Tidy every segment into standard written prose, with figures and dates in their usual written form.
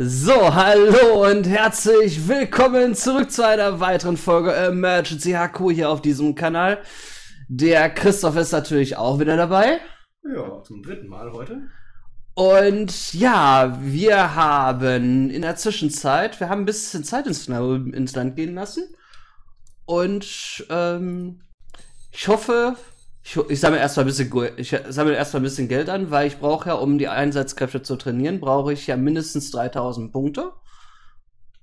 So, hallo und herzlich willkommen zurück zu einer weiteren Folge Emergency HQ hier auf diesem Kanal. Der Christoph ist natürlich auch wieder dabei. Ja, zum dritten Mal heute. Und ja, wir haben in der Zwischenzeit, wir haben ein bisschen Zeit ins Land gehen lassen. Und ich hoffe, ich sammle erstmal ein bisschen Geld an, weil ich brauche ja, um die Einsatzkräfte zu trainieren, brauche ich ja mindestens 3000 Punkte.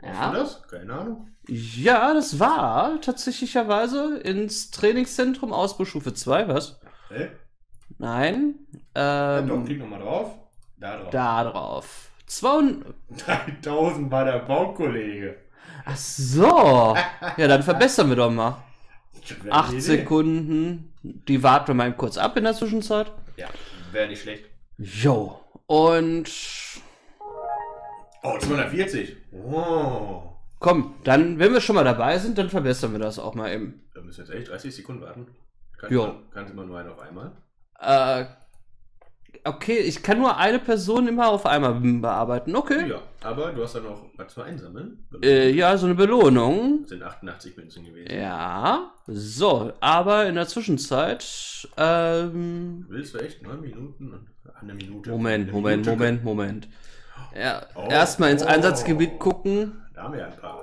Ja. Das? Keine Ahnung. Ja, das war tatsächlicherweise ins Trainingszentrum Ausbaustufe 2, was? Hä? Nein. Doch, klick nochmal drauf. Da drauf. Da drauf. 3000 war der Baukollege. Ach so. Ja, dann verbessern wir doch mal. 8 Sekunden. Die warten wir mal kurz ab in der Zwischenzeit. Ja, wäre nicht schlecht. Jo. Und... Oh, 240. Wow. Komm, dann, wenn wir schon mal dabei sind, dann verbessern wir das auch mal eben. Da müssen wir jetzt echt 30 Sekunden warten. Kannst du immer nur einen auf einmal? Okay, ich kann nur eine Person immer auf einmal bearbeiten. Okay. Ja, aber du hast dann noch was zu einsammeln. Ja, so eine Belohnung. Das sind 88 Münzen gewesen. Ja, so, aber in der Zwischenzeit... Willst du echt 9 Minuten und eine Minute? Moment. Ja, oh, erstmal ins Einsatzgebiet gucken. Da haben wir ja ein paar.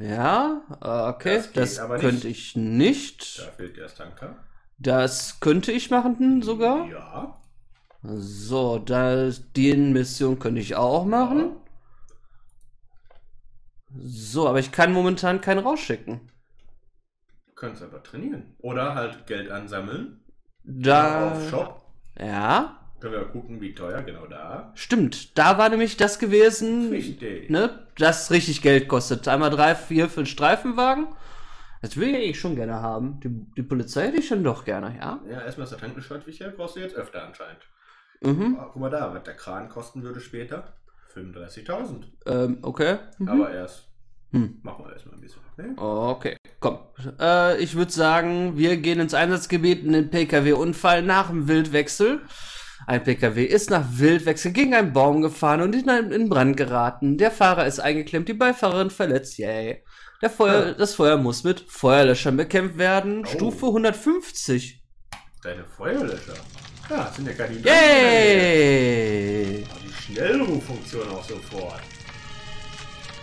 Ja, okay, das könnte ich nicht. Da fehlt erst Tanker. Das könnte ich machen sogar. Ja. So, die Mission könnte ich auch machen. Ja. So, aber ich kann momentan keinen rausschicken. Du kannst aber trainieren. Oder halt Geld ansammeln. Da. Auf Shop. Ja. Können wir gucken, wie teuer, genau da. Stimmt, da war nämlich das gewesen, richtig. Ne, das richtig Geld kostet. Einmal 3, 4 für den Streifenwagen. Das will ich schon gerne haben. Die Polizei hätte ich schon doch gerne, ja. Ja, erstmal ist der Tankenschalt wichtiger, brauchst du jetzt öfter anscheinend. Mhm. Guck mal da, was der Kran kosten würde später. 35.000. Okay. Mhm. Aber erst, machen wir erstmal ein bisschen. Ne? Okay, komm. Ich würde sagen, wir gehen ins Einsatzgebiet in den PKW-Unfall nach dem Wildwechsel. Ein PKW ist nach Wildwechsel gegen einen Baum gefahren und in Brand geraten. Der Fahrer ist eingeklemmt, die Beifahrerin verletzt. Yay. Das Feuer muss mit Feuerlöschern bekämpft werden. Oh. Stufe 150. Deine Feuerlöscher? Ja, sind ja gar nicht. Yay! Die Schnellruffunktion auch sofort.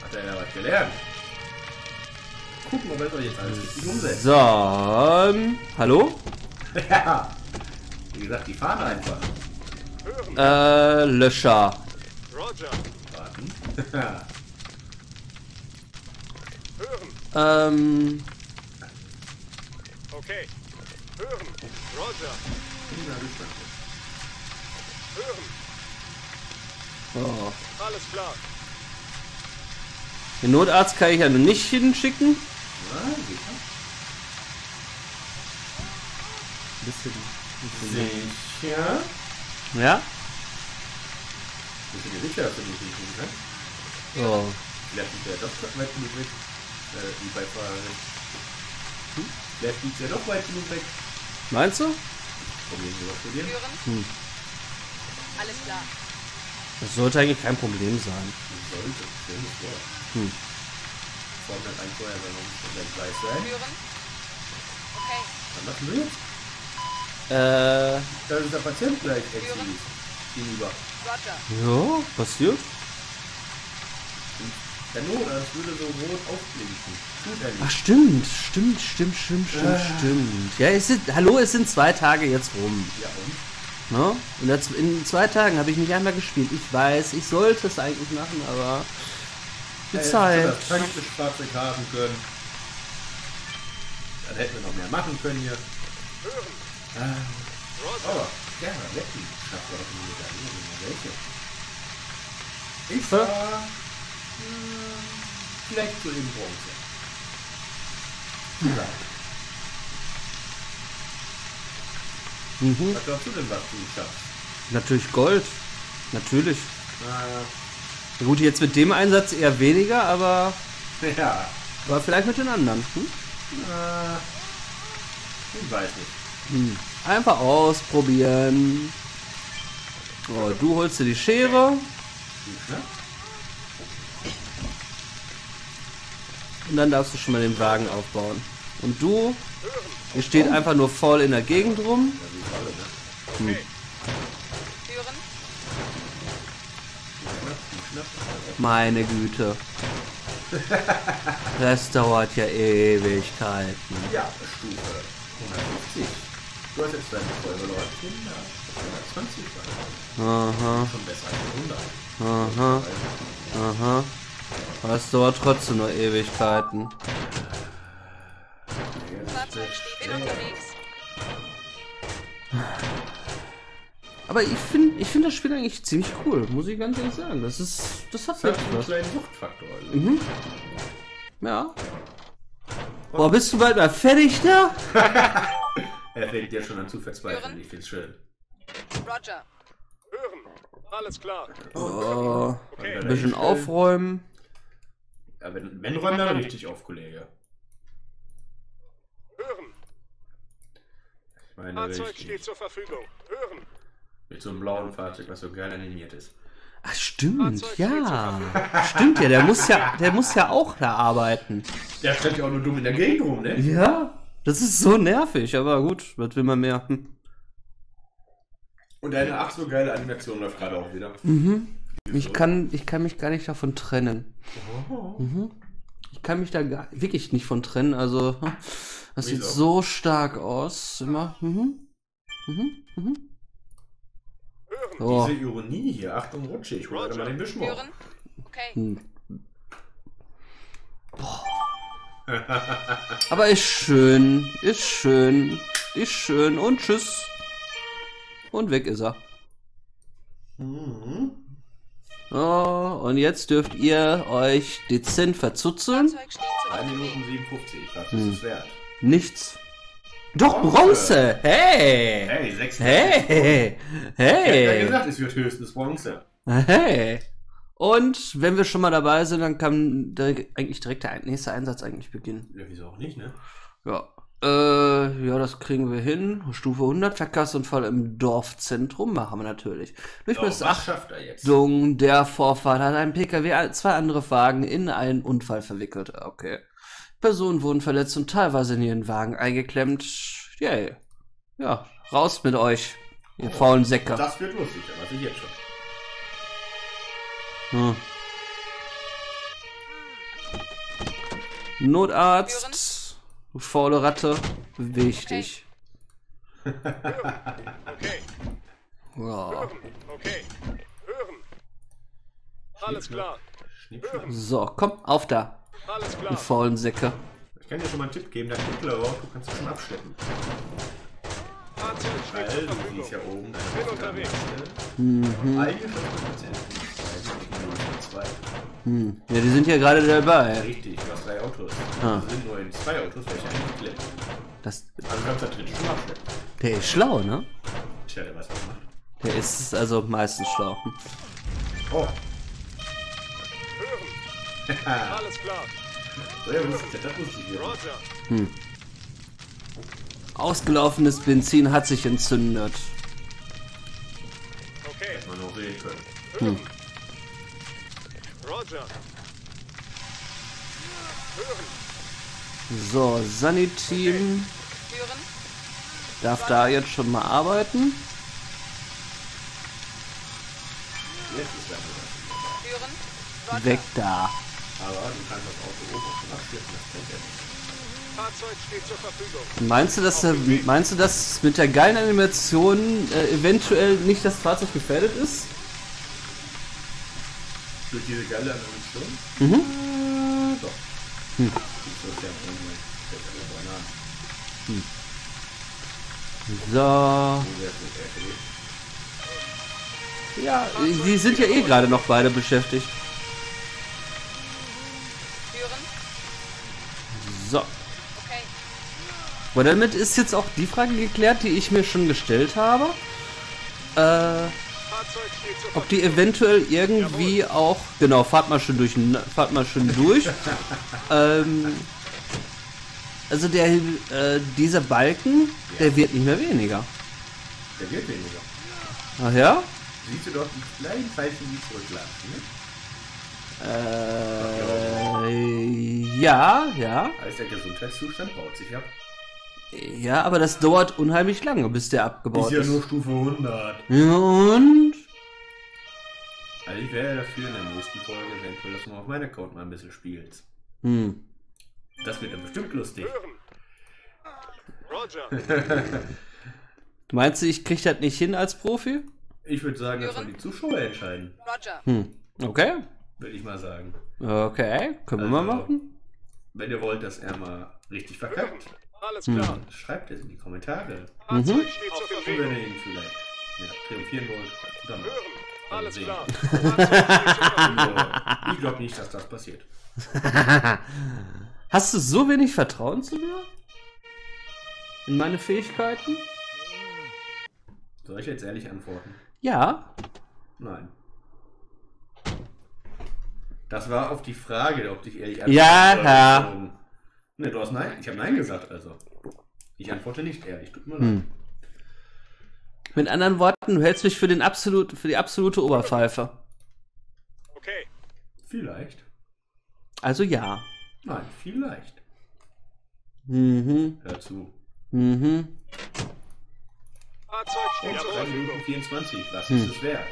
Hat er ja was gelernt. Gucken wir mal, was wir jetzt alles richtig umsetzen. So, hallo? Ja. Wie gesagt, die fahren einfach. Löscher. Roger. Warten. Hören. Okay. Hören. Roger. Hören. Oh. Alles klar. Den Notarzt kann ich ja nur nicht hinschicken. Ja, sicher. Sicher. Ja? Bisschen sicher, dass du nicht hinschicken kannst. Oh. Vielleicht liegt der Doktor weit genug weg. Die Beifahrerin. Vielleicht liegt der doch weit genug weg. Meinst du? Probieren wir mal studieren. Alles klar. Das sollte eigentlich kein Problem sein. Sollte. Schönes Wort. Vor allem ein Feuer, wenn man gleich sein. Hören. Okay. Dann machen wir jetzt. Da ist der Patient gleich exil gegenüber. Ja, passiert. Der Notarzt würde so rot aufblinken. Tut er nicht. Ach stimmt. Ja, hallo, es sind 2 Tage jetzt rum. Ja und? No? Und in 2 Tagen habe ich nicht einmal gespielt. Ich weiß, ich sollte es eigentlich machen, aber... Die Zeit. Hätten wir das Fahrzeug haben können. Dann hätten wir noch mehr machen können hier. Hören. Aber, gerne, wetten. Schafft er doch nie wieder. Welche? Ich war... Vielleicht so im Bronze. Was glaubst du denn, was du schaffst? Natürlich Gold. Natürlich. Ja. Gut, jetzt mit dem Einsatz eher weniger, aber... Ja. Aber vielleicht mit den anderen. Ich weiß nicht. Einfach ausprobieren. Oh, du holst dir die Schere. Und dann darfst du schon mal den Wagen aufbauen. Und du, ihr steht einfach nur voll in der Gegend rum. Hm. Meine Güte. Das dauert ja Ewigkeiten. Ja, Stufe 150. Du hast jetzt deine Folge Leute. Ja, 120 war. Aha. Schon besser als 100. Aha. Aha. Das dauert trotzdem nur Ewigkeiten. Aber ich finde das Spiel eigentlich ziemlich cool, muss ich ganz ehrlich sagen. Das hat halt einen kleinen Suchtfaktor. Also. Mhm. Ja. Und boah, bist du bald mal fertig da? Er fängt ja schon an zu verzweifeln, ich find's schön. Roger. Hören. Alles klar. Oh, okay. Ein bisschen aufräumen. Ja, wenn räumen dann richtig auf, Kollege. Hören. Ich meine, Fahrzeug steht zur Verfügung. Hören. Mit so einem blauen Fahrzeug, was so geil animiert ist. Ach stimmt, ja. Stimmt ja, der muss ja auch da arbeiten. Der stand ja auch nur dumm in der Gegend rum, ne? Ja, das ist so nervig, aber gut, was will man mehr? Und eine ach so geile Animation läuft gerade auch wieder. Mhm. Ich kann mich gar nicht davon trennen. Oh. Mhm. Ich kann mich da wirklich nicht von trennen, also das sieht so stark aus. Immer. Mhm. Mhm. Mhm. Oh. Diese Ironie hier, Achtung Rutsche, ich wollte mal den Wischmopp. Okay. Hm. Aber ist schön, ist schön, ist schön und tschüss. Und weg ist er. Mhm. Oh, und jetzt dürft ihr euch dezent verzutzeln. 1 Minuten 57, was ist es wert? Nichts. Doch, Bronze! Hey! Hey, 6. Hey! Hey! Ich hab ja gesagt, es wird höchstens Bronze. Hey! Und wenn wir schon mal dabei sind, dann kann eigentlich direkt der nächste Einsatz eigentlich beginnen. Ja, wieso auch nicht, ne? Ja. Ja, das kriegen wir hin. Stufe 100, Verkehrsunfall im Dorfzentrum machen wir natürlich. Durch Missachtung der Vorfahrt hat ein PKW zwei andere Wagen in einen Unfall verwickelt. Okay. Personen wurden verletzt und teilweise in ihren Wagen eingeklemmt. Yay. Ja, raus mit euch, ihr faulen Säcke. Das wird lustig, aber das ist jetzt schon. Hm. Notarzt, du faule Ratte, beweg dich. Okay. Ja. Okay. Hören. Alles klar. So, komm, auf da. Alles klar. Die faulen Säcke. Ich kann dir schon mal einen Tipp geben, der Hitler auch, du kannst dich schon abschleppen. Weil die ist ja oben. Mhm. Eigentlich schon. Ja, die sind ja gerade dabei. Richtig, du hast 3 Autos. Ah. Das sind nur in 2 Autos, welche eingeklemmt. Also du kannst da drin schon abschleppen. Der ist schlau, ne? Tja, der weiß, was er macht. Der ist also meistens schlau. Oh. Alles klar. Hm. Ausgelaufenes Benzin hat sich entzündet. Okay. Hm. So, Saniteam darf da jetzt schon mal arbeiten. Weg da. Aber du kannst das Auto oben schon abschleppen, das kennt er nicht. Fahrzeug steht zur Verfügung. Meinst du, dass mit der geilen Animation eventuell nicht das Fahrzeug gefährdet ist? Durch diese geile Animation? Mhm. Doch. Hm. Hm. So. Ja, die sind ja eh gerade noch beide beschäftigt. So. Und damit ist jetzt auch die Frage geklärt, die ich mir schon gestellt habe. Ob die eventuell irgendwie auch... Genau, fahrt mal schön durch. Also dieser Balken, der wird nicht mehr weniger. Der wird weniger. Ach ja? Siehst du doch die kleinen Pfeilchen, die zurücklassen, ne? Ja, ja. Heißt der Gesundheitszustand baut sich ab. Ja, aber das dauert unheimlich lange, bis der abgebaut ist. Ist ja nur Stufe 100. Ja, und? Also ich wäre dafür in der nächsten Folge eventuell, dass man auf meinem Account mal ein bisschen spielt. Hm. Das wird ja bestimmt lustig. Roger. Du meinst, ich krieg das nicht hin als Profi? Ich würde sagen, das sollen die Zuschauer entscheiden. Roger. Hm. Okay. Würde ich mal sagen. Okay, können wir mal machen. Wenn ihr wollt, dass er mal richtig verkackt, alles klar. Schreibt es in die Kommentare. Mhm. Wenn ihr ihn vielleicht triumphieren wollt, dann alles klar. Ich glaube nicht, dass das passiert. Hast du so wenig Vertrauen zu mir? In meine Fähigkeiten? Soll ich jetzt ehrlich antworten? Ja. Nein. Das war auf die Frage, ob dich ehrlich antworten. Ja, ja. Ne, du hast Nein. Ich habe Nein gesagt, also. Ich antworte nicht ehrlich, tut mir leid. Hm. Mit anderen Worten, du hältst mich für, die absolute Oberpfeife. Okay. Vielleicht. Also ja. Nein, vielleicht. Mhm. Hör zu. Mhm. Fahrzeug steht zur Verfügung. 24, was ist es wert?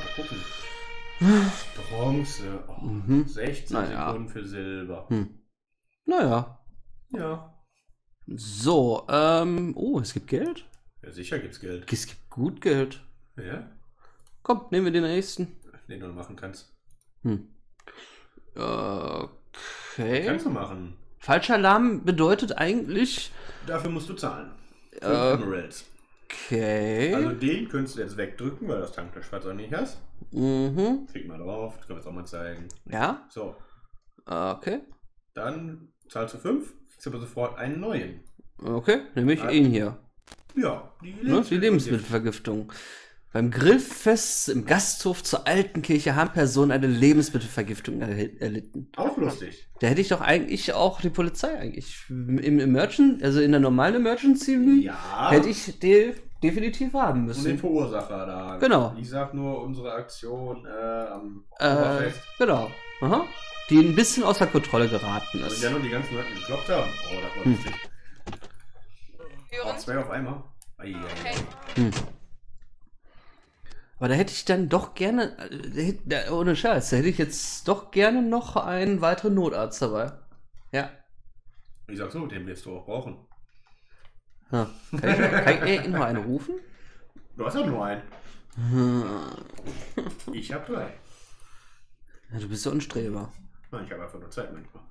Mal gucken. Bronze. Oh, 16 Sekunden für Silber. Naja. Ja. So, oh, es gibt Geld? Ja, sicher gibt's Geld. Es gibt gut Geld. Ja? Komm, nehmen wir den nächsten. Den du machen kannst. Okay. Kannst du machen. Falschalarm bedeutet eigentlich... Dafür musst du zahlen. 5 Emeralds. Okay. Also den könntest du jetzt wegdrücken, weil das Tankerschwarz auch nicht hast. Mhm. Klick mal drauf, das können wir jetzt auch mal zeigen. Ja. So. Okay. Dann zahlst du 5, kriegst aber sofort einen neuen. Okay, nämlich ihn hier. Ja, die Lebensmittelvergiftung. Beim Grillfest im Gasthof zur alten Kirche haben Personen eine Lebensmittelvergiftung erlitten. Auch lustig. Da hätte ich doch eigentlich auch die Polizei eigentlich. Im Emergency, also in der normalen Emergency, hätte ich definitiv haben müssen. Und den Verursacher da. Genau. Ich sag nur unsere Aktion am Oberfest. Genau. Aha. Die ein bisschen außer Kontrolle geraten ist. Also ja, nur die ganzen Leute gekloppt haben. Oh, das war lustig. Oh, 2 auf einmal. Okay. Aber da hätte ich dann doch gerne, ohne Scheiß, da hätte ich jetzt doch gerne noch einen weiteren Notarzt dabei. Ja. Ich sag so, den wirst du auch brauchen. Ha. Kann ich noch einen rufen? Du hast ja nur einen. Ich hab 3. Ja, du bist so ein Streber. Nein, ich habe einfach nur Zeit manchmal.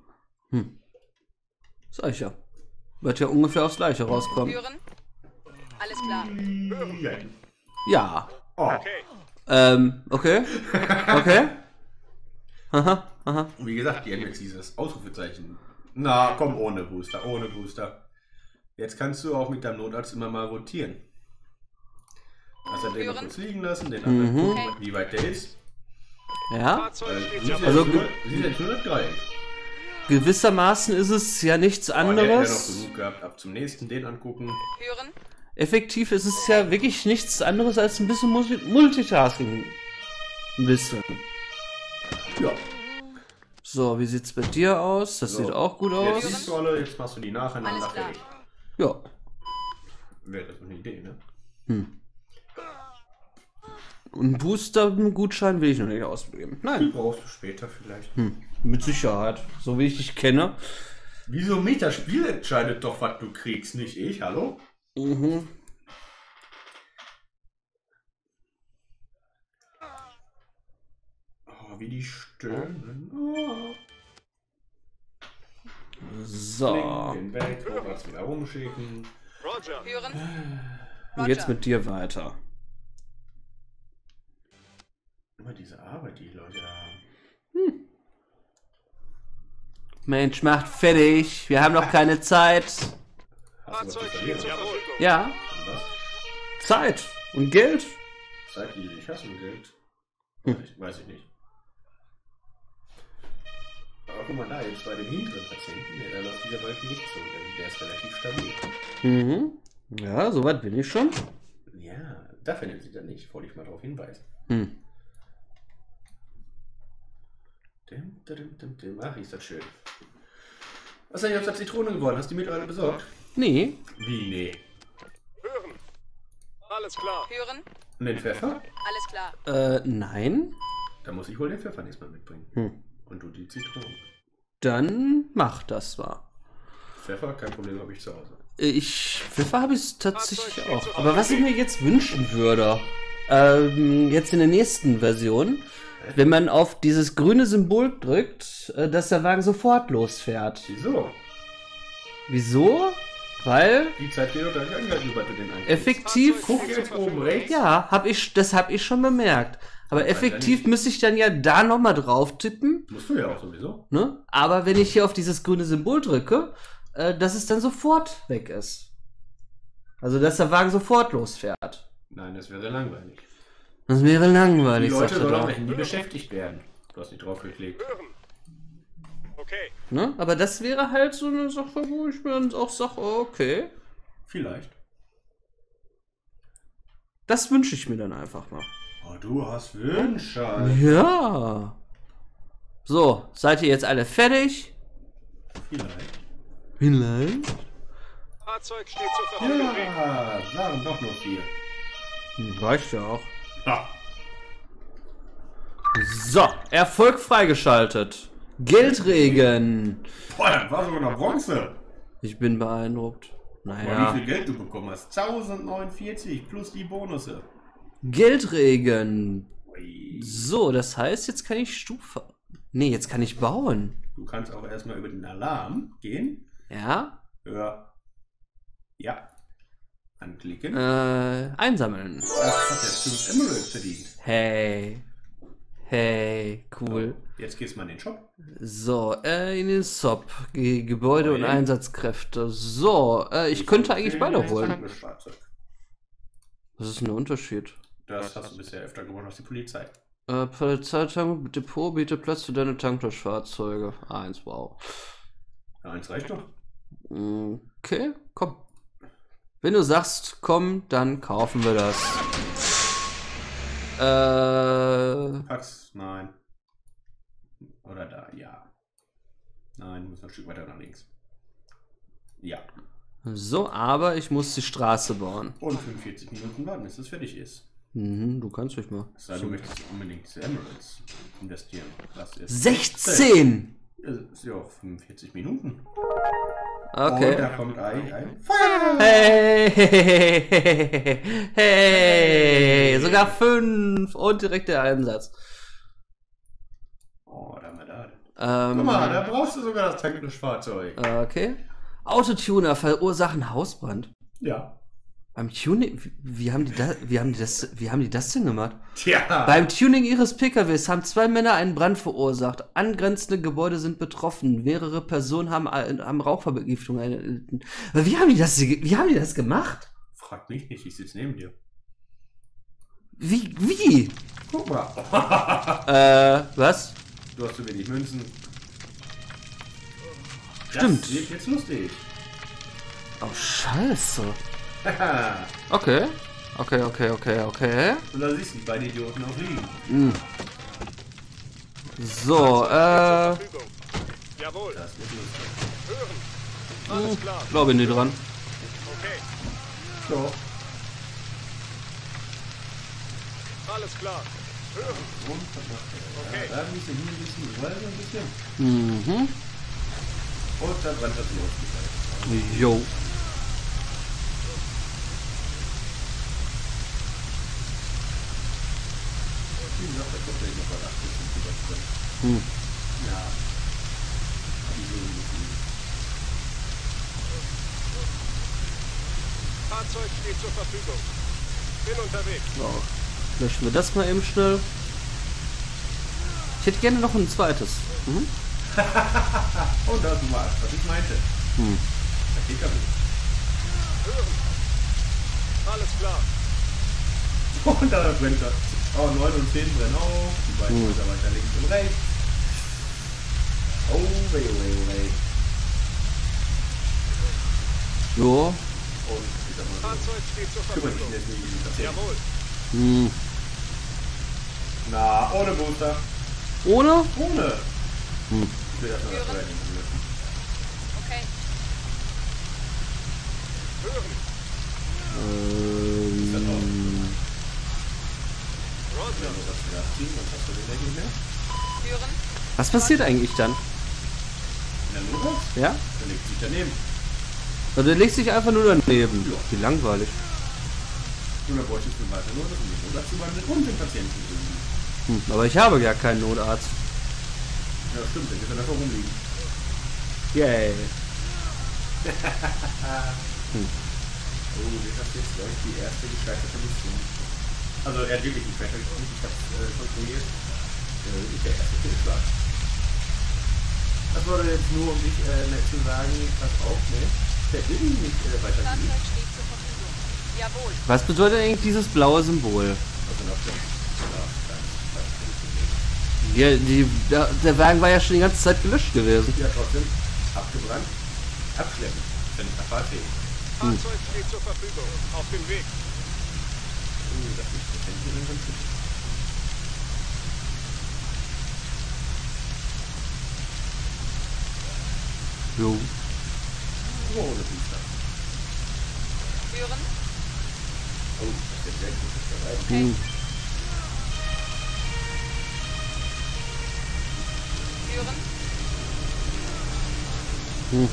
Sag ich ja. Wird ja ungefähr aufs Gleiche rauskommen. Hören? Alles klar. Hören. Ja. Oh. Okay. Okay. Okay. Aha, aha. Und wie gesagt, die haben jetzt dieses Ausrufezeichen. Na, komm, ohne Booster, ohne Booster. Jetzt kannst du auch mit deinem Notarzt immer mal rotieren. Also den mal kurz liegen lassen, den anderen gucken, wie weit der ist. Ja. Also gewissermaßen ist es ja nichts anderes. Der hat ja noch genug gehabt. Ab zum nächsten den angucken. Hören. Effektiv ist es ja wirklich nichts anderes als ein bisschen Multitasking. Ein bisschen. Ja. So, wie sieht's bei dir aus? Das sieht auch gut aus. Jetzt siehst du alle, jetzt machst du die nacheinander fertig. Ja. Wäre das eine Idee, ne? Ein Booster-Gutschein will ich noch nicht ausgeben. Nein. Die brauchst du später vielleicht. Mit Sicherheit. So wie ich dich kenne. Wieso mich? Das Spiel entscheidet doch, was du kriegst, nicht ich. Hallo? Mhm. Oh, wie die stöhnen. Oh. So. Den Weg, was wieder rumschicken. Und jetzt mit dir weiter. Immer diese Arbeit, die Leute da haben. Mensch, macht fertig. Wir haben noch keine Zeit. Ja. Und was? Zeit und Geld. Zeit, die ich hasse, und Geld. Weiß ich nicht. Aber guck mal da, jetzt bei dem hinteren Patienten, der läuft dieser Balken nicht so. Der ist relativ stabil. Ja, soweit bin ich schon. Ja, dafür nimmt sie dann nicht. Wollte ich mal darauf hinweisen. Ach, ist das schön. Was denn, ich hab's als Zitrone geworden. Hast du die mittlerweile besorgt? Nee. Wie, nee? Hören. Alles klar. Hören. Und den Pfeffer? Alles klar. Nein. Da muss ich wohl den Pfeffer nächstes Mal mitbringen. Hm. Und du die Zitronen. Dann mach das mal. Pfeffer, kein Problem, habe ich zu Hause. Pfeffer habe ich tatsächlich auch. Aber was ich mir jetzt wünschen würde, jetzt in der nächsten Version, wenn man auf dieses grüne Symbol drückt, dass der Wagen sofort losfährt. Wieso? Wieso? Weil... Die Zeit geht doch gar nicht angehalten, sobald du den einstellst. Effektiv... Guck jetzt oben rechts. Ja, das habe ich schon bemerkt. Aber effektiv müsste ich dann ja da nochmal drauf tippen. Musst du ja auch sowieso. Ne? Aber wenn ich hier auf dieses grüne Symbol drücke, dass es dann sofort weg ist. Also, dass der Wagen sofort losfährt. Nein, das wäre langweilig. Das wäre langweilig, die Leute sollen am Handy beschäftigt werden. Du hast nicht drauf geklickt. Okay. Ne? Aber das wäre halt so eine Sache, wo ich mir dann auch sage, okay. Vielleicht. Das wünsche ich mir dann einfach mal. Oh, du hast Wünsche. Ja. So, seid ihr jetzt alle fertig? Vielleicht. Vielleicht? Fahrzeug steht zur Verfügung. Ja, waren doch nur 4. Reicht ja auch. Ja. So, Erfolg freigeschaltet. Geldregen. Boah, das war sogar noch Bronze. Ich bin beeindruckt. Naja. Boah, wie viel Geld du bekommen hast? 1049 plus die Bonusse. Geldregen. So, das heißt, jetzt kann ich Stufe... Nee, jetzt kann ich bauen. Du kannst auch erstmal über den Alarm gehen. Ja. Ja. Anklicken. Einsammeln. Ach, hat jetzt 5 Emeralds verdient. Hey. Hey, cool. So, jetzt geht's mal in den Shop. So, in den Shop. Gebäude und Einsatzkräfte. So, ich könnte eigentlich beide holen. Was ist denn der Unterschied? Das hast du bisher öfter gewonnen als die Polizei. Polizeitank, Depot, bietet Platz für deine Tanktauschfahrzeuge. 1, wow. 1 reicht doch. Okay, komm. Wenn du sagst, komm, dann kaufen wir das. Pack's, nein. Oder da, ja. Nein, muss ein Stück weiter nach links. Ja. So, aber ich muss die Straße bauen. Und 45 Minuten warten, bis das fertig ist. Mhm, du kannst ruhig mal. Es sei denn, du möchtest unbedingt Emeralds investieren. Das ist 16! Das ist ja 45 Minuten. Okay. Oh, da kommt ein Feuer! Hey, hey, hey, hey, hey! Sogar 5! Und direkt der Einsatz. Oh, da haben wir da. Guck mal, da brauchst du sogar das technische Fahrzeug. Okay. Autotuner verursachen Hausbrand. Ja. Beim Tuning, wie haben die das denn gemacht? Tja. Beim Tuning ihres PKWs haben 2 Männer einen Brand verursacht. Angrenzende Gebäude sind betroffen. Mehrere Personen haben Rauchvergiftung erlitten. Wie haben die das gemacht? Frag mich nicht, ich sitze neben dir. Wie? Guck mal. Was? Du hast zu wenig Münzen. Stimmt. Das wird jetzt lustig. Oh, scheiße. Okay. Und da siehst du die beiden Idioten auch liegen. Mm. So, Jawohl. Das wird lustig. Hören. Alles klar. Glaube ich nicht dran. Okay. So. Alles klar. Hören. Okay. Da müssen wir hier ein bisschen. Mhm. Und dann brennt das los. Jo. Hm. Ja. Fahrzeug steht zur Verfügung. Bin unterwegs. Wow. Löschen wir das mal eben schnell. Ich hätte gerne noch ein zweites. Mhm. Oh, das war's, was ich meinte. Hm. Da geht er mit. Alles klar. Und da brennt das. Oh, 9 und 10 brennen auch. Die beiden Häuser weiter links und rechts. Oh, weh. Jo. Und ich sag mal, Fahrzeug steht zur Verfügung. Jawohl. Hm. Na, ohne Booster. Ohne? Ohne. Gut. Okay. Was passiert eigentlich dann? Ja? Der legt sich daneben. Also der legt sich einfach nur daneben. Ja. Wie langweilig. Oder bräuchtest du weiter Notarzt und den Notarzt übernimmt und den Patienten übernimmt. Aber ich habe ja keinen Notarzt. Ja, stimmt, der wird dann einfach rumliegen. Yay. Oh, das ist jetzt, glaube ich, die erste gescheiterte Verletzung. Also, er hat wirklich nicht gescheitert, ich habe es kontrolliert. Der erste Fehlschlag. Das wurde jetzt nur, um dich zu sagen, pass auf, ne? Der will nicht weitergehen. Was bedeutet eigentlich dieses blaue Symbol? Ja, der Wagen war ja schon die ganze Zeit gelöscht gewesen. Ja, trotzdem. Abgebrannt. Abschleppen. Wenn ich erfahrfähig. Fahrzeug steht zur Verfügung. Auf dem Weg. Das ist jo. Oh, das ist das. Führen. Oh, das ist ja gut, das ist ja weit. Führen.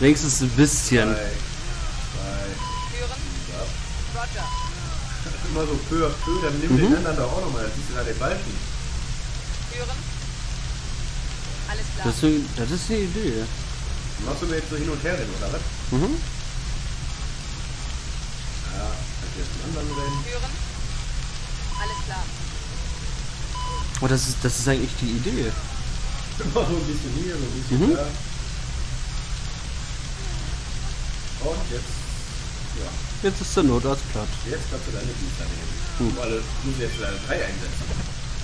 Wenigstens ein bisschen. Führen. Ja. Roger. Immer so peu à peu, dann nimm den anderen da auch nochmal, das ist ja der Balken. Führen. Alles klar. Das ist eine Idee. Machst du mir jetzt so hin und her rennen, oder was? Mhm. Alles klar. Oh, das ist eigentlich die Idee. Immer so ein bisschen hier, so ein bisschen da. Und jetzt, ja. Jetzt ist der Notarzt platt. Jetzt kannst du deine Dienste nehmen. Um alle, musst du jetzt deine 3 einsetzen.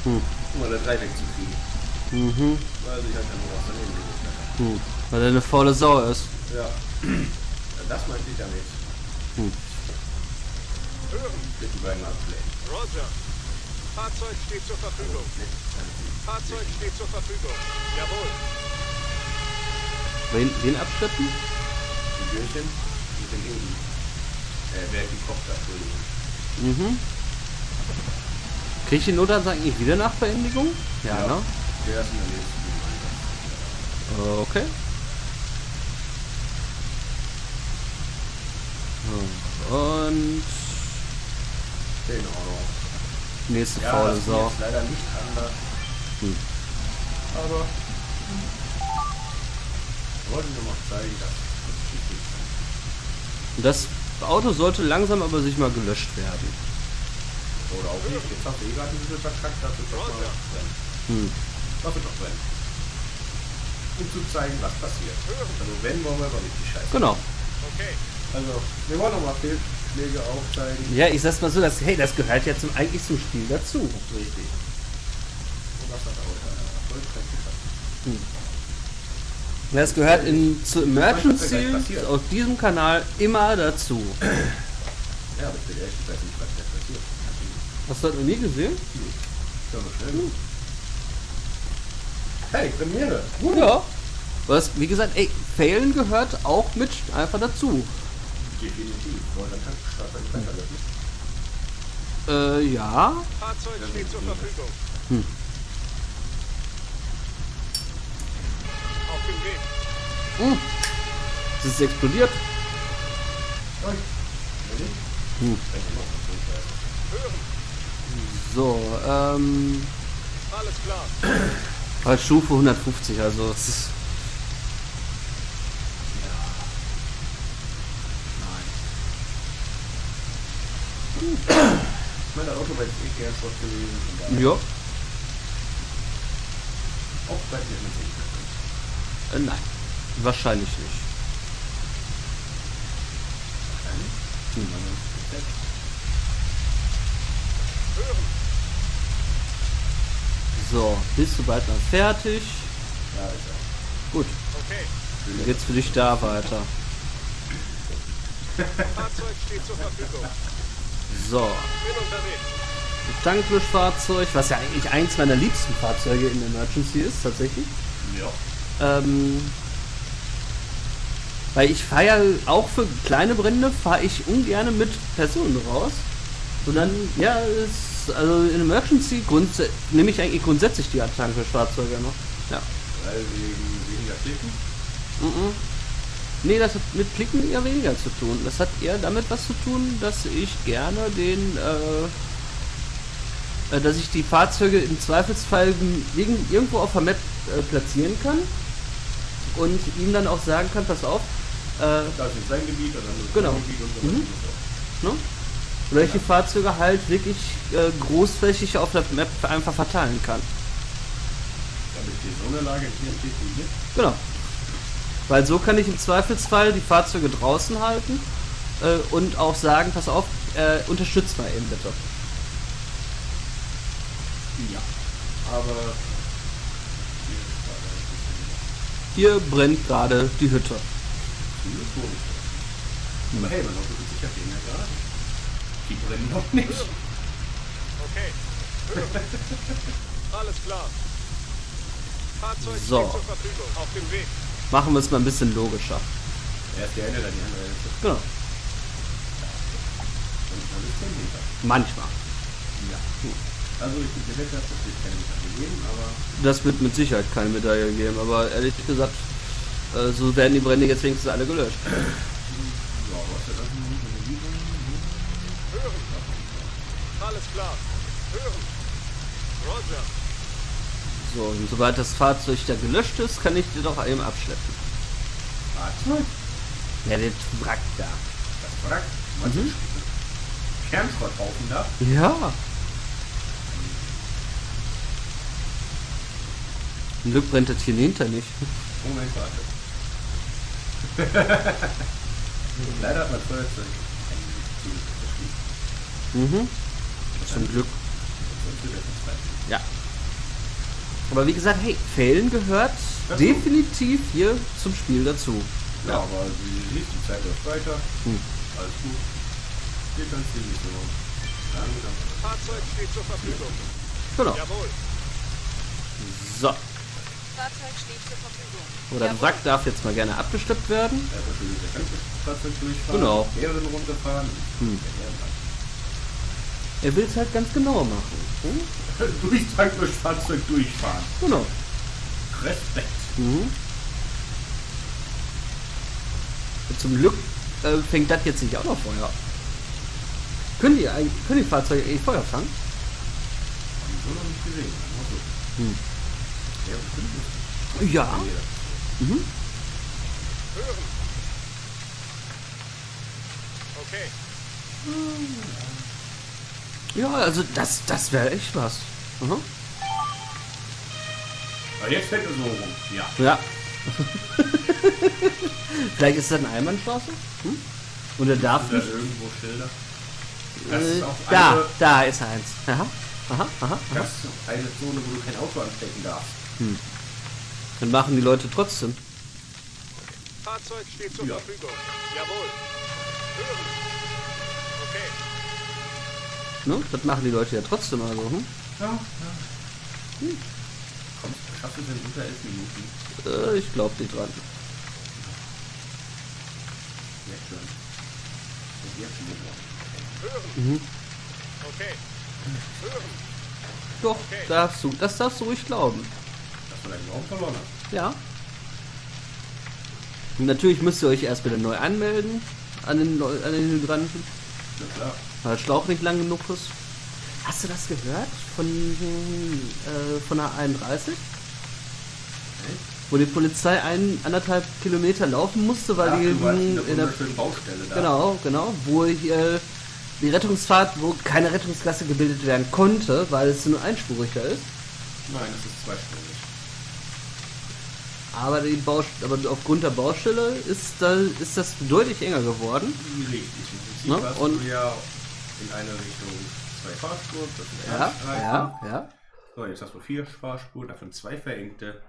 Um alle 3 wegzukriegen. Weil sie halt dann nur was daneben gelegt hat. Weil er eine faule Sau ist. Ja. Das meinte ich damit. Bitte die beiden abflächen. Roger. Fahrzeug steht zur Verfügung. Fahrzeug steht zur Verfügung. Jawohl. Wen abschleppen? Die Bürchen mit dem Indien. Wer die Kopf da vorliegen. Krieg ich den Notarzt eigentlich wieder nach Beendigung? Ja, ne? Der ist in der nächsten. Okay. Und... Nächste faule Sau. Leider nicht anders. Aber wollten wir mal zeigen, dass das Auto sollte langsam aber sich mal gelöscht werden. Oder auch nicht. Jetzt habt ihr gerade ein bisschen verkackt, das wird doch mal brennen. Das wird doch brennen. Um zu zeigen, was passiert. Also wenn, wollen wir aber nicht die Scheiße. Genau. Okay. Also, wir wollen nochmal Pflege aufzeigen. Ja, ich sag's mal so, dass, hey, das gehört ja eigentlich zum Spiel dazu. Richtig. Und das hat auch erfolgreich geschafft. Das gehört zu Emergency auf diesem Kanal immer dazu. Ja, aber ich weiß nicht, was da passiert. Hast du das noch nie gesehen? Hey, Premiere! Ja! Was, wie gesagt, ey, Failen gehört auch mit einfach dazu. Definitiv, weil dann kannst du starten und weiter löschen. Ja. Fahrzeug steht zur Verfügung. Auf dem Weg. Das ist explodiert. So, alles klar. Als Stufe 150, also es ist... Ich meine, das Auto war jetzt eh gern schwarz gewesen. Ja. Auch bei dir mit Sicherheit. Nein. Wahrscheinlich nicht. Wahrscheinlich? So, bist du bald mal fertig? Ja, ist er. Gut. Okay. Dann geht's für dich da weiter. Fahrzeug steht zur Verfügung. So. Tankmischfahrzeug, was ja eigentlich eins meiner liebsten Fahrzeuge in Emergency ist, tatsächlich. Ja. Weil ich fahre ja auch für kleine Brände, fahre ich ungern mit Personen raus. Sondern, ja, ist, also in Emergency nehme ich eigentlich grundsätzlich die Tankmischfahrzeuge noch. Ja. Weil weniger Klicken? Nee, das hat mit Klicken eher weniger zu tun. Das hat eher damit was zu tun, dass ich gerne den, dass ich die Fahrzeuge im Zweifelsfall irgendwo auf der Map platzieren kann und ihm dann auch sagen kann, pass auf, das ist sein Gebiet oder das ist genau. Sein Gebiet und so weiter. Ne? Oder ich die Fahrzeuge halt wirklich großflächig auf der Map einfach verteilen kann. Damit die Sonderlage hier steht nicht. Genau. Weil so kann ich im Zweifelsfall die Fahrzeuge draußen halten und auch sagen, pass auf, unterstützt mal eben bitte. Ja, aber hier brennt gerade die Hütte. Aber hey, man hofft, ich hab den ja gerade. Die brennen noch nicht. Okay. Alles klar. Fahrzeug steht zur Verfügung, auf dem Weg. Machen wir es mal ein bisschen logischer. Erst die eine, dann die andere Hälfte. Genau. Manchmal. Ja. Also ich bin der Wette, dass es keine Medaille geben, aber... Das wird mit Sicherheit keine Medaille geben, aber ehrlich gesagt, so werden die Brände jetzt wenigstens alle gelöscht. Ja, was wir das nicht hören. Alles klar. Hören. Roger. So, und sobald das Fahrzeug da gelöscht ist, kann ich dir doch eben abschleppen. Fahrzeug? Ja, den Wrack da. Das Wrack? Was ist? Kernschrott kaufen da? Ja. Zum Glück brennt das hier hinter nicht. Oh mein Gott. Leider hat man Feuerzeug. Mhm. Zum Glück. Ja. Aber wie gesagt, hey, Fällen gehört definitiv hier zum Spiel dazu. Ja, aber sie lief die Zeit läuft weiter. Alles gut. Wir können es nicht so. Fahrzeug steht zur Verfügung. Genau. Jawohl. So. Fahrzeug steht zur Verfügung. Oder der Wrack darf jetzt mal gerne abgesteppt werden. Ja, natürlich. Der kann das Fahrzeug durchfahren. Genau. Mehreren runterfahren. Er will es halt ganz genau machen. Durch Fahrzeug durchfahren. Genau. Respekt. Zum Glück fängt das jetzt nicht auch noch Feuer. Können die Fahrzeuge eigentlich Feuer fangen? So noch nicht gesehen. Ja. Hören. Okay. Ja, also das wäre echt was. Aber jetzt fällt es so rum. Ja. Ja. Vielleicht ist das eine Einbahnstraße? Und er darf da nicht. Irgendwo Schilder. Das ist auch da ist eins. Aha. Das ist eine Zone, wo du kein Auto anstecken darfst. Dann machen die Leute trotzdem. Fahrzeug steht zur Verfügung. Jawohl. Hören. Okay. Ne? Das machen die Leute ja trotzdem also, Ja. Komm, schaffst du denn unter 11 Minuten? Ich glaube nicht dran. Ja, schon. Und jetzt schon. Hören. Okay. Hören. Doch, okay. Das darfst du ruhig glauben. Dass man einen Raum verloren hat. Ja. Und natürlich müsst ihr euch erst wieder neu anmelden an den Hydranten. Ja, klar. Weil der Schlauch nicht lang genug ist. Hast du das gehört? Von der 31? Okay. Wo die Polizei 1,5 Kilometer laufen musste, weil die in der Baustelle da. Genau. Wo die Rettungsfahrt, wo keine Rettungsgasse gebildet werden konnte, weil es nur einspurig da ist. Nein, das ist zweispurig. Aber aufgrund der Baustelle ist das deutlich enger geworden. Richtig. Im Prinzip warst du ja in eine Richtung 2 Fahrspuren, das sind ja. So, jetzt hast du 4 Fahrspuren, davon 2 verengte.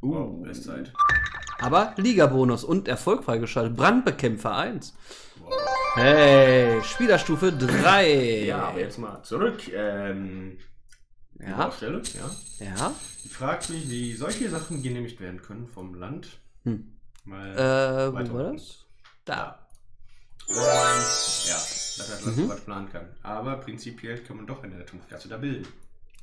Wow, Bestzeit. Aber Liga-Bonus und Erfolg freigeschaltet. Brandbekämpfer 1. Wow. Hey, Spielerstufe 3. Ja, aber jetzt mal zurück. Ja. Ja. Ich frage mich, wie solche Sachen genehmigt werden können vom Land. Hm. Mal wo war das? Da. Und, ja, das hat man sowas planen kann. Aber prinzipiell kann man doch eine Rettungsgasse da bilden.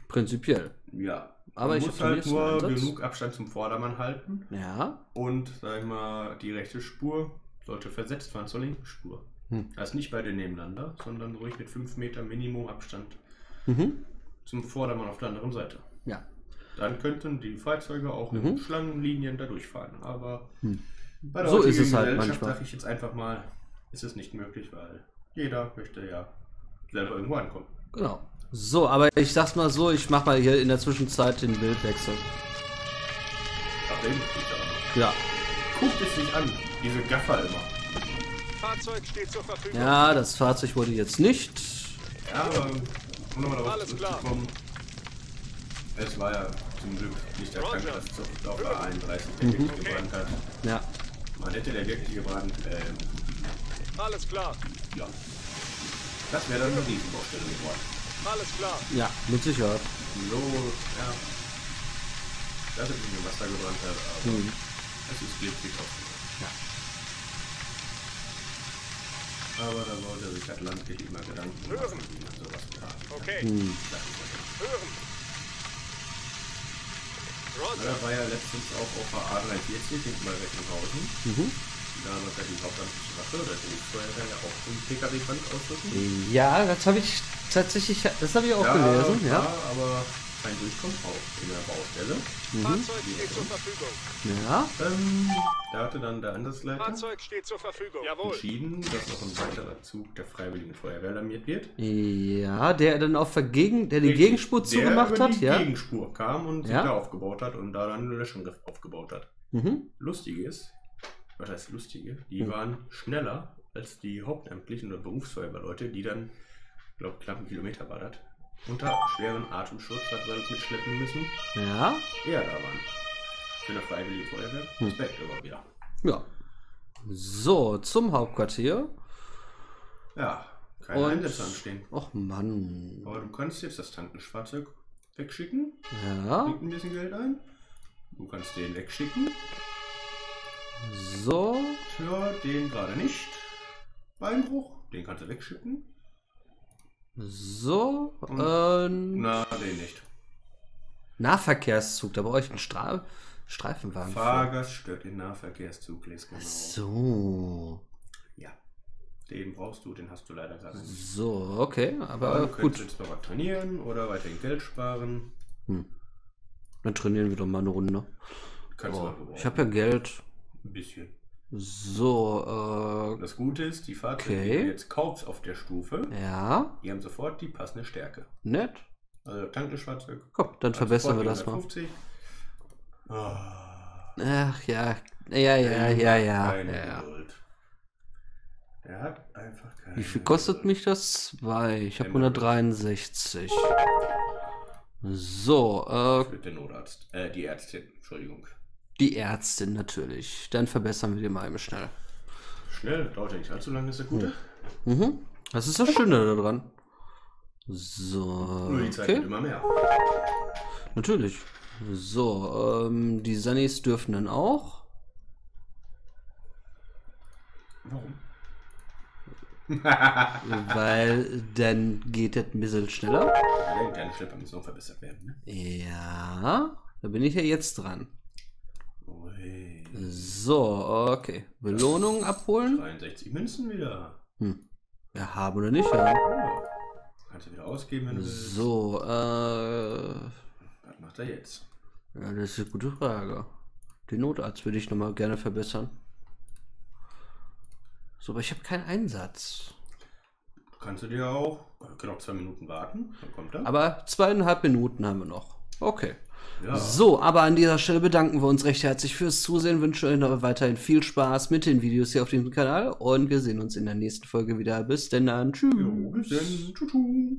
Prinzipiell. Ja. Aber man muss halt nur genug Abstand zum Vordermann halten. Ja. Und, sag ich mal, die rechte Spur sollte versetzt fahren zur linken Spur. Hm. Das nicht beide nebeneinander, sondern ruhig mit 5 Meter Minimum Abstand zum Vordermann auf der anderen Seite. Ja. Dann könnten die Fahrzeuge auch in Schlangenlinien da durchfahren. Aber bei der heutigen Gesellschaft sage ich jetzt einfach mal, ist es nicht möglich, weil jeder möchte ja selber irgendwo ankommen. Genau. So, aber ich sag's mal so, ich mach mal hier in der Zwischenzeit den Bildwechsel. Ach, der hinfliegt aber. Ja. Guckt es sich an, diese Gaffer immer. Fahrzeug steht zur Verfügung. Ja, das Fahrzeug wurde jetzt nicht. Ja, aber um nochmal darauf zurückzukommen. Es war ja zum Glück nicht der Kranke, dass es auf der 31 der wirklich gebrannt hat. Ja. Man hätte der wirklich gebrannt, Alles klar. Ja. Das wäre dann eine Riesenbaustelle geworden. Alles klar. Ja, mit Sicherheit. Los, ja. Das ist nicht, was da gebrannt hat, aber es ist glücklich offen. Ja. Aber da sollte sich das Land nicht immer Gedanken machen, wie man sowas tat. Okay. Das ist Hören. Da war ja letztens auch auf der A43 hinten bei Recklinghausen. Da war ja die hauptamtliche Waffe, da die Feuerwehr ja auch zum PKW-Band ausdrücken. Ja, das habe ich tatsächlich, das habe ich auch gelesen. Ja, aber kein Durchkommen auch in der Baustelle. Fahrzeug steht zur Verfügung. Ja. Da hatte dann der Landesleiter entschieden, dass noch ein weiterer Zug der Freiwilligen Feuerwehr alarmiert wird. Ja, der dann auch der die Gegenspur zugemacht hat. Der die Gegenspur kam und sich da aufgebaut hat und da dann eine Löschung aufgebaut hat. Lustig ist, was heißt Lustige, die waren schneller als die hauptamtlichen oder Berufsfeuerwehrleute, die dann, ich glaube, knapp einen Kilometer war das, unter schweren Atemschutz, was sie alles mitschleppen müssen, eher da waren. Für eine freiwillige Feuerwehr, Respekt aber wieder. Ja. So, zum Hauptquartier. Ja, keine Einsätze anstehen. Och Mann. Aber du kannst jetzt das Tankenfahrzeug wegschicken. Ja. Kriegt ein bisschen Geld ein. Du kannst den wegschicken. So. Für den gerade nicht. Beinbruch. Den kannst du wegschicken. So. Na, den nicht. Nahverkehrszug. Da brauche ich einen Streifenwagen. Fahrgast stört den Nahverkehrszug. Les genau. So. Ja. Den brauchst du. Den hast du leider gerade nicht. So, okay. Aber du könntest jetzt noch was trainieren oder weiterhin Geld sparen. Dann trainieren wir doch mal eine Runde. Kannst du mal, ich habe ja Geld. Ein bisschen. So, das Gute ist, die Fahrzeuge, die du jetzt kaufst auf der Stufe, die haben sofort die passende Stärke. Nett. Also Tankenfahrzeug. Komm, dann verbessern wir das mal. Ach ja. Ja. Der hat einfach keine. Wie viel kostet mich das? 2. Ich habe 163. So, Für den Notarzt. Die Ärztin, Entschuldigung. Die Ärztin natürlich. Dann verbessern wir die mal eben schnell. Schnell, dauert ja nicht allzu lange, ist der gute. Das ist das Schöne daran. So. Nur die Zeit wird immer mehr. Natürlich. So, die Sunnies dürfen dann auch. Warum? Weil dann geht das ein bisschen schneller. Ja, deine Schlepper müssen auch verbessert werden, ne? Ja, da bin ich ja jetzt dran. So, okay. Belohnung abholen. 63 Münzen wieder. Ja, haben oder nicht, ja. Kannst du wieder ausgeben, wenn du willst. So, was macht er jetzt? Ja, das ist eine gute Frage. Den Notarzt würde ich nochmal gerne verbessern. So, aber ich habe keinen Einsatz. Kannst du dir auch. Wir können auch 2 Minuten warten, dann kommt er. Aber 2,5 Minuten haben wir noch. Okay. Ja. So, aber an dieser Stelle bedanken wir uns recht herzlich fürs Zusehen, wünschen euch noch weiterhin viel Spaß mit den Videos hier auf diesem Kanal und wir sehen uns in der nächsten Folge wieder. Bis denn dann. Tschüss. Jo, bis denn. Tschüss.